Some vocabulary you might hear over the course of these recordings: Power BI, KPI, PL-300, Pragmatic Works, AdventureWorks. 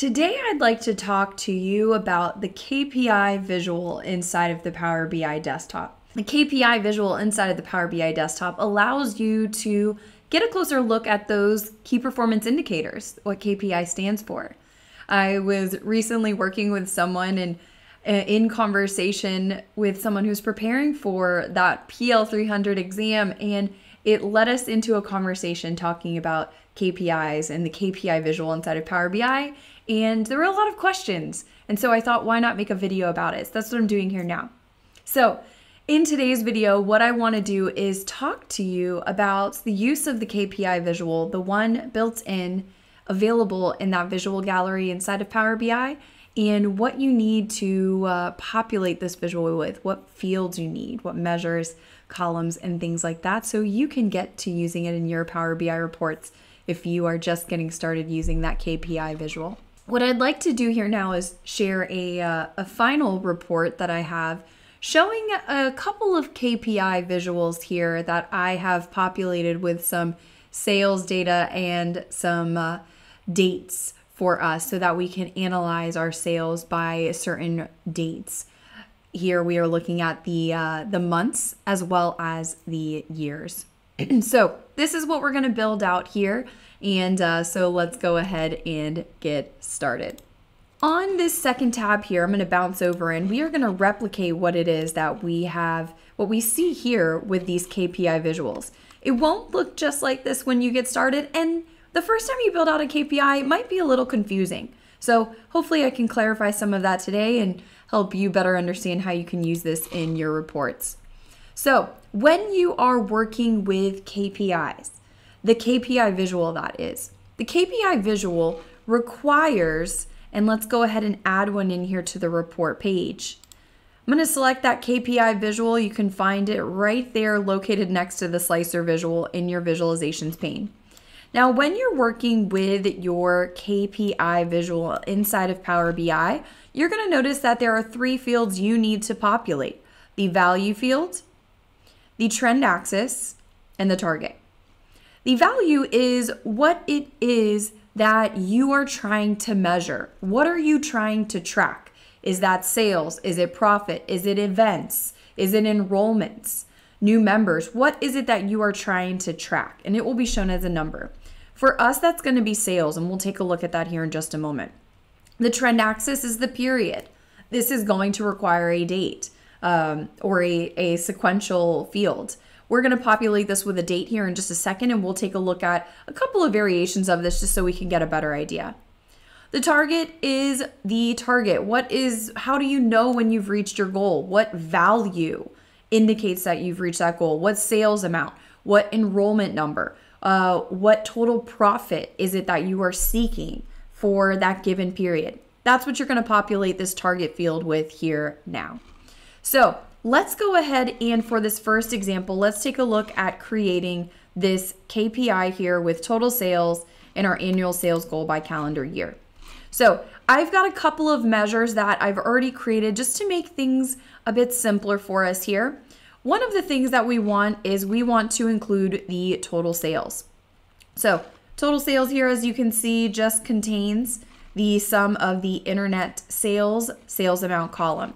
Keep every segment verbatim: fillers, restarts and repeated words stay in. Today, I'd like to talk to you about the K P I visual inside of the Power B I desktop. The K P I visual inside of the Power B I desktop allows you to get a closer look at those key performance indicators, what K P I stands for. I was recently working with someone and in conversation with someone who's preparing for that P L three hundred exam, and it led us into a conversation talking about K P Is and the K P I visual inside of Power B I, and there were a lot of questions, and so I thought, why not make a video about it? So that's what I'm doing here now. So in today's video, what I want to do is talk to you about the use of the K P I visual, the one built in, available in that visual gallery inside of Power B I, and what you need to uh, populate this visual with, what fields you need, what measures, columns, and things like that, so you can get to using it in your Power B I reports if you are just getting started using that K P I visual. What I'd like to do here now is share a, uh, a final report that I have showing a couple of K P I visuals here that I have populated with some sales data and some uh, dates for us so that we can analyze our sales by certain dates. Here we are looking at the, uh, the months as well as the years. So this is what we're going to build out here. And uh, so let's go ahead and get started. On this second tab here, I'm going to bounce over and we are going to replicate what it is that we have, what we see here with these K P I visuals. It won't look just like this when you get started. And the first time you build out a K P I, it might be a little confusing. So hopefully I can clarify some of that today and help you better understand how you can use this in your reports. So when you are working with K P Is, the K P I visual that is, the K P I visual requires, and let's go ahead and add one in here to the report page. I'm going to select that K P I visual. You can find it right there located next to the slicer visual in your visualizations pane. Now, when you're working with your K P I visual inside of Power B I, you're going to notice that there are three fields you need to populate: the value field, the trend axis, and the target. The value is what it is that you are trying to measure. What are you trying to track? Is that sales? Is it profit? Is it events? Is it enrollments? New members? What is it that you are trying to track? And it will be shown as a number. For us, that's going to be sales, and we'll take a look at that here in just a moment. The trend axis is the period. This is going to require a date um, or a, a sequential field. We're going to populate this with a date here in just a second, and we'll take a look at a couple of variations of this just so we can get a better idea. The target is the target. What is, how do you know when you've reached your goal? What value indicates that you've reached that goal? What sales amount? What enrollment number? Uh, what total profit is it that you are seeking for that given period? That's what you're going to populate this target field with here now. So let's go ahead and for this first example, let's take a look at creating this K P I here with total sales and our annual sales goal by calendar year. So I've got a couple of measures that I've already created just to make things a bit simpler for us here. One of the things that we want is we want to include the total sales. So total sales here, as you can see, just contains the sum of the internet sales, sales amount column.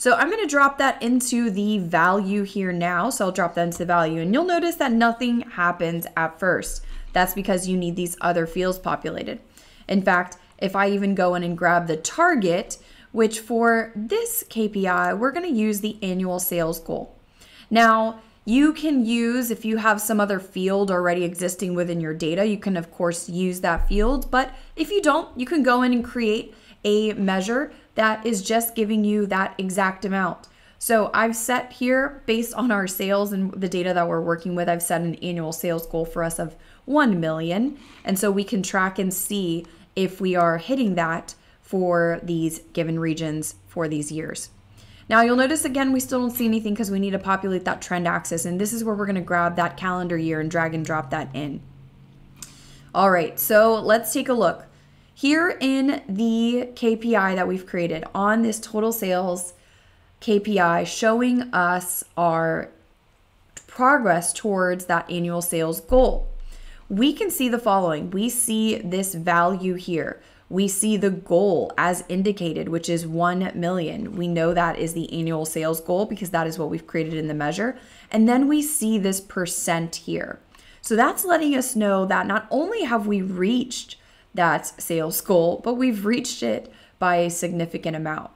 So I'm going to drop that into the value here now. So I'll drop that into the value, and you'll notice that nothing happens at first. That's because you need these other fields populated. In fact, if I even go in and grab the target, which for this K P I, we're going to use the annual sales goal. Now, you can use, if you have some other field already existing within your data, you can of course use that field. But if you don't, you can go in and create a measure that is just giving you that exact amount. So I've set here, based on our sales and the data that we're working with, I've set an annual sales goal for us of one million. And so we can track and see if we are hitting that for these given regions for these years. Now you'll notice again, we still don't see anything because we need to populate that trend axis. And this is where we're going to grab that calendar year and drag and drop that in. All right, so let's take a look. Here in the K P I that we've created on this total sales K P I, showing us our progress towards that annual sales goal, we can see the following. We see this value here, We see the goal as indicated, which is one million. We know that is the annual sales goal because that is what we've created in the measure. And then we see this percent here. So that's letting us know that not only have we reached that sales goal, but we've reached it by a significant amount.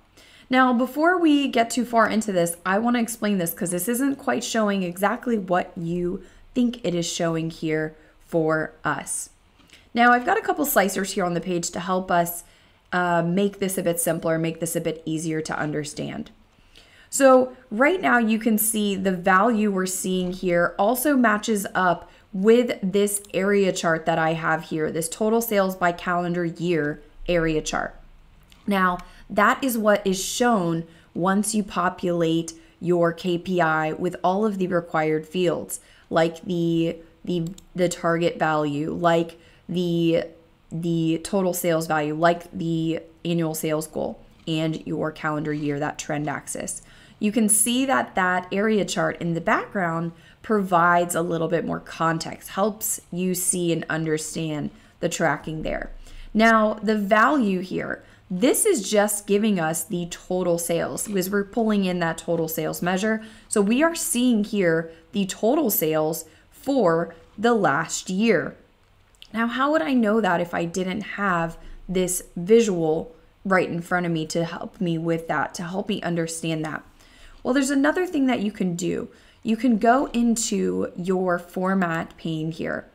Now, before we get too far into this, I want to explain this because this isn't quite showing exactly what you think it is showing here for us. Now, I've got a couple slicers here on the page to help us uh, make this a bit simpler, make this a bit easier to understand. So right now you can see the value we're seeing here also matches up with this area chart that I have here, this total sales by calendar year area chart. Now, that is what is shown once you populate your K P I with all of the required fields, like the, the, the target value, like the, the total sales value, like the annual sales goal, and your calendar year, that trend axis. You can see that that area chart in the background provides a little bit more context, helps you see and understand the tracking there. Now, the value here, this is just giving us the total sales because we're pulling in that total sales measure. So we are seeing here the total sales for the last year. Now, how would I know that if I didn't have this visual right in front of me to help me with that, to help me understand that? Well, there's another thing that you can do. You can go into your format pane here.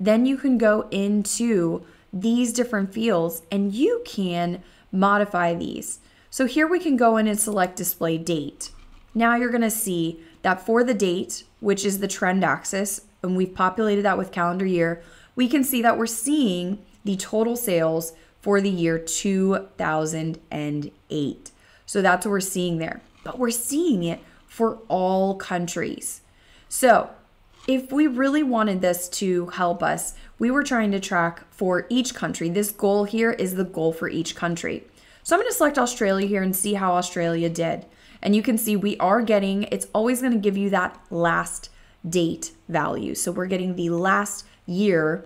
Then you can go into these different fields and you can modify these. So here we can go in and select display date. Now you're going to see that for the date, which is the trend axis, and we've populated that with calendar year, we can see that we're seeing the total sales for the year two thousand eight. So that's what we're seeing there, but we're seeing it for all countries. So if we really wanted this to help us, we were trying to track for each country. This goal here is the goal for each country. So I'm going to select Australia here and see how Australia did. And you can see we are getting, it's always going to give you that last date value. So we're getting the last year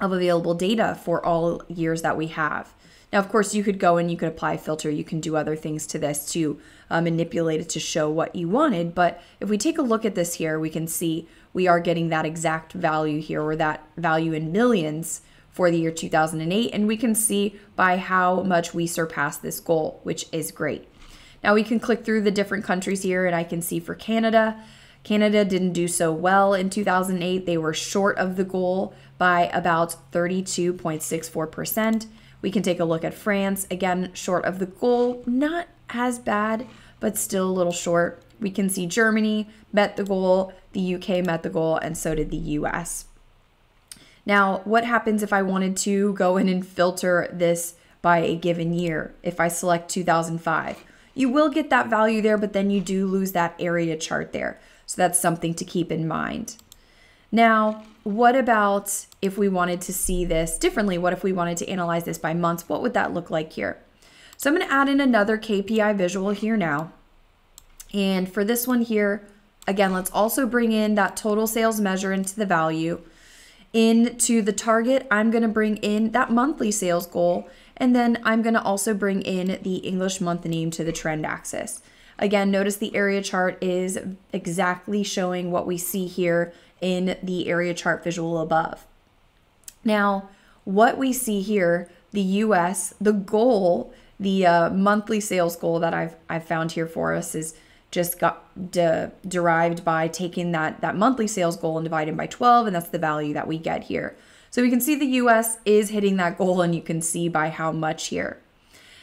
of available data for all years that we have. Now, of course, you could go and you could apply a filter. You can do other things to this to uh, manipulate it to show what you wanted. But if we take a look at this here, we can see we are getting that exact value here, or that value in millions for the year two thousand eight. And we can see by how much we surpassed this goal, which is great. Now we can click through the different countries here, and I can see for Canada, Canada didn't do so well in two thousand eight. They were short of the goal by about thirty-two point six four percent. We can take a look at France, again, short of the goal, not as bad, but still a little short. We can see Germany met the goal, the U K met the goal, and so did the U S. Now, what happens if I wanted to go in and filter this by a given year? If I select two thousand five, you will get that value there, but then you do lose that area chart there. So that's something to keep in mind. Now, what about if we wanted to see this differently? What if we wanted to analyze this by months? What would that look like here? So I'm going to add in another K P I visual here now. And for this one here, again, let's also bring in that total sales measure into the value. Into the target, I'm going to bring in that monthly sales goal. And then I'm going to also bring in the English month name to the trend axis. Again, notice the area chart is exactly showing what we see here in the area chart visual above. Now, what we see here, the U S, the goal, the uh, monthly sales goal that I've, I've found here for us is just got de derived by taking that, that monthly sales goal and dividing by twelve, and that's the value that we get here. So we can see the U S is hitting that goal, and you can see by how much here.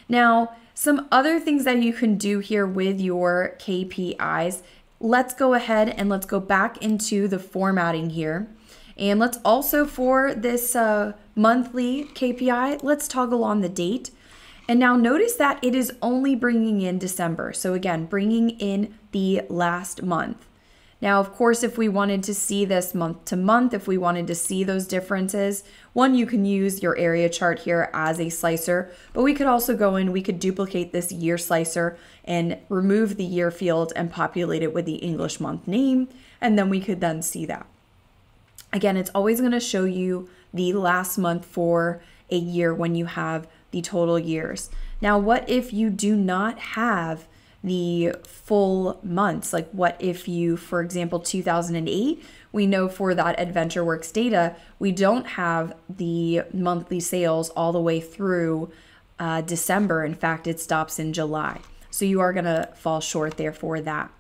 Now, some other things that you can do here with your K P Is, let's go ahead and let's go back into the formatting here. And let's also, for this uh, monthly K P I, let's toggle on the date. And now notice that it is only bringing in December. So again, bringing in the last month. Now, of course, if we wanted to see this month to month, if we wanted to see those differences, one, you can use your area chart here as a slicer, but we could also go in, we could duplicate this year slicer and remove the year field and populate it with the English month name, and then we could then see that. Again, it's always going to show you the last month for a year when you have the total years. Now, what if you do not have the full months? Like what if you, for example, two thousand eight, we know for that AdventureWorks data, we don't have the monthly sales all the way through uh, December. In fact, it stops in July. So you are gonna fall short there for that.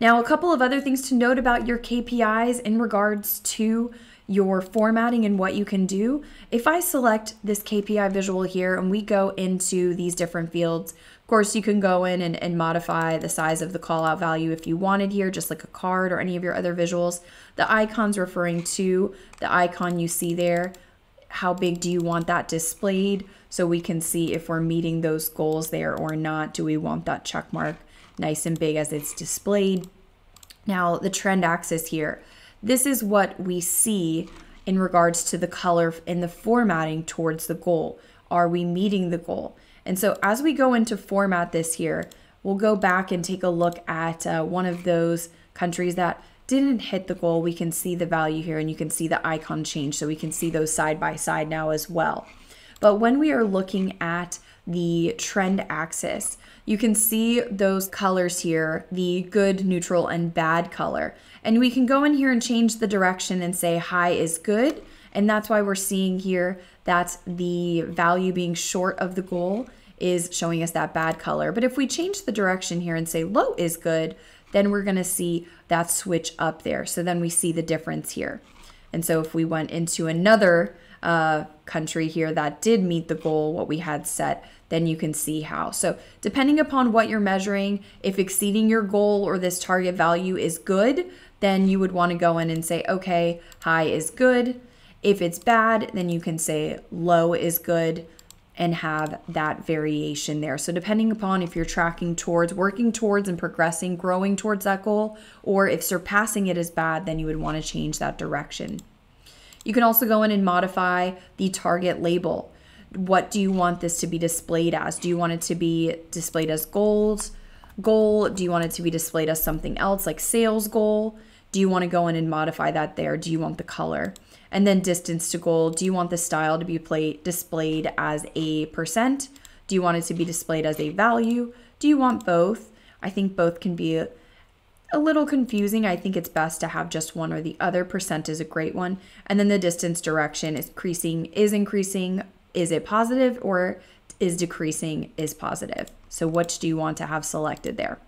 Now, a couple of other things to note about your K P Is in regards to your formatting and what you can do. If I select this K P I visual here and we go into these different fields, of course you can go in and, and modify the size of the call out value if you wanted here, just like a card or any of your other visuals. The icon's referring to the icon you see there. How big do you want that displayed? So we can see if we're meeting those goals there or not. Do we want that check mark nice and big as it's displayed? Now the trend axis here. This is what we see in regards to the color and the formatting towards the goal. Are we meeting the goal? And so as we go into format this here, we'll go back and take a look at uh, one of those countries that didn't hit the goal. We can see the value here and you can see the icon change. So we can see those side by side now as well. But when we are looking at the trend axis, you can see those colors here, the good, neutral, and bad color. And we can go in here and change the direction and say high is good. And that's why we're seeing here that the value being short of the goal is showing us that bad color. But if we change the direction here and say low is good, then we're gonna see that switch up there. So then we see the difference here. And so if we went into another uh, country here that did meet the goal, what we had set, then you can see how. So depending upon what you're measuring, if exceeding your goal or this target value is good, then you would want to go in and say, okay, high is good. If it's bad, then you can say low is good and have that variation there. So depending upon if you're tracking towards, working towards and progressing, growing towards that goal, or if surpassing it is bad, then you would want to change that direction. You can also go in and modify the target label. What do you want this to be displayed as? Do you want it to be displayed as goals, goal? Do you want it to be displayed as something else like sales goal? Do you want to go in and modify that there? Do you want the color? And then distance to goal. Do you want the style to be play, displayed as a percent? Do you want it to be displayed as a value? Do you want both? I think both can be a, a little confusing. I think it's best to have just one or the other. Percent is a great one. And then the distance direction is increasing, is increasing. Is it positive or is decreasing is positive? So which do you want to have selected there?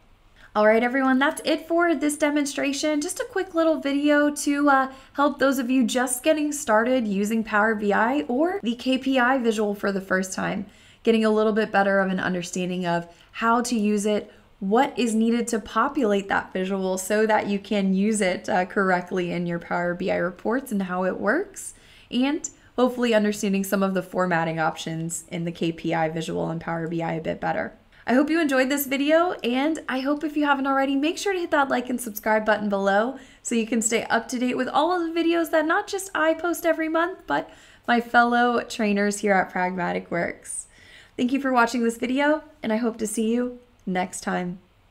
All right, everyone, that's it for this demonstration. Just a quick little video to uh, help those of you just getting started using Power B I or the K P I visual for the first time, getting a little bit better of an understanding of how to use it, what is needed to populate that visual so that you can use it uh, correctly in your Power B I reports and how it works, and hopefully understanding some of the formatting options in the K P I visual and Power B I a bit better. I hope you enjoyed this video, and I hope if you haven't already, make sure to hit that like and subscribe button below so you can stay up to date with all of the videos that not just I post every month, but my fellow trainers here at Pragmatic Works. Thank you for watching this video, and I hope to see you next time.